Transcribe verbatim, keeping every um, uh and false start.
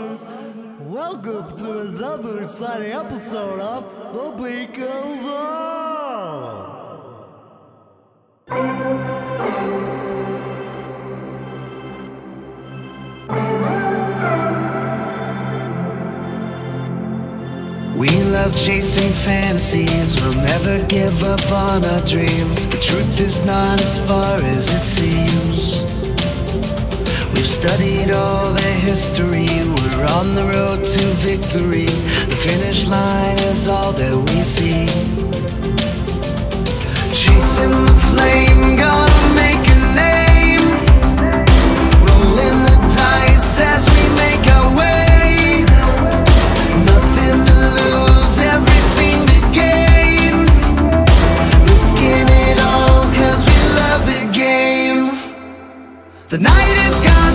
brothers, welcome to another exciting episode of The Beat Goes On. We love chasing fantasies, we'll never give up on our dreams. The truth is not as far as it seems. We've studied all their history, we're on the road to victory. The finish line is all that we see. Chasing the flame, gonna make a name. Rolling the dice as we make our way. Nothing to lose, everything to gain. Risking it all, cause we love the game. The night is gone.